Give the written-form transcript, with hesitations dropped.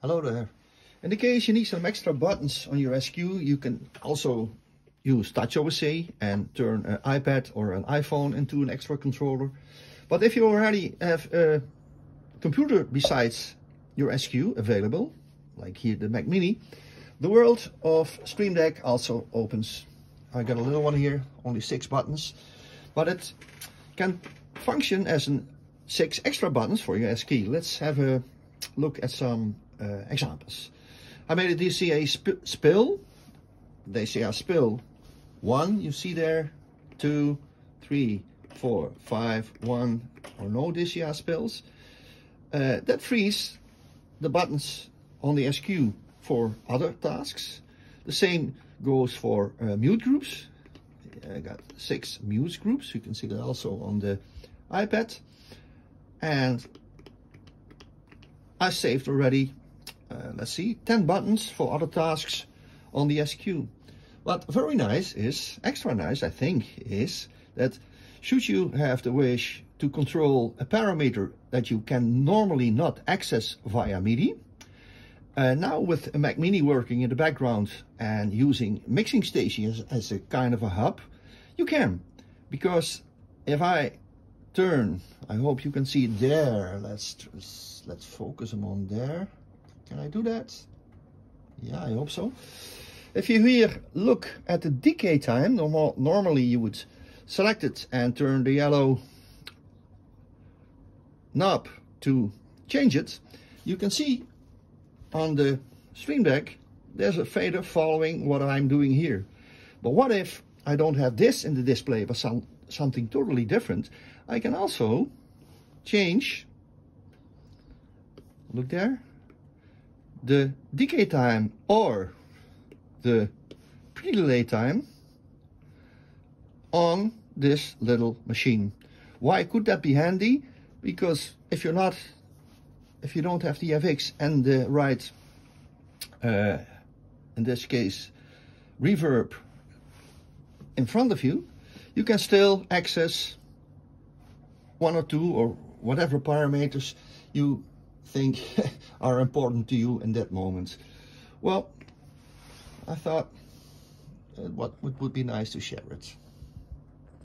Hello there. In the case you need some extra buttons on your SQ, you can also use Touch OSC and turn an iPad or an iPhone into an extra controller. But if you already have a computer besides your SQ available, like here the Mac Mini, the world of Stream Deck also opens. I got a little one here, only 6 buttons, but it can function as 6 extra buttons for your SQ. Let's have a look at some examples. I made a DCA spill 1, you see there, 2, 3, 4, 5, 1, or no DCA spills. That frees the buttons on the SQ for other tasks. The same goes for mute groups. I got 6 mute groups, you can see that also on the iPad. And I saved already, let's see, 10 buttons for other tasks on the SQ. What very nice is, extra nice I think, is that should you have the wish to control a parameter that you can normally not access via MIDI, now with a Mac Mini working in the background and using Mixing Station as a kind of a hub, you can. Because if I turn, I hope you can see it there, let's focus them on there. Can I do that? Yeah, I hope so. If you here look at the decay time, normally you would select it and turn the yellow knob to change it. You can see on the Stream Deck there's a fader following what I'm doing here. But what if I don't have this in the display but something totally different? I can also change, look there, the decay time or the pre-delay time on this little machine. Why could that be handy? Because if you don't have the FX and the right, in this case, reverb in front of you, you can still access 1 or 2 or whatever parameters you think are important to you in that moment. Well, I thought it would be nice to share it.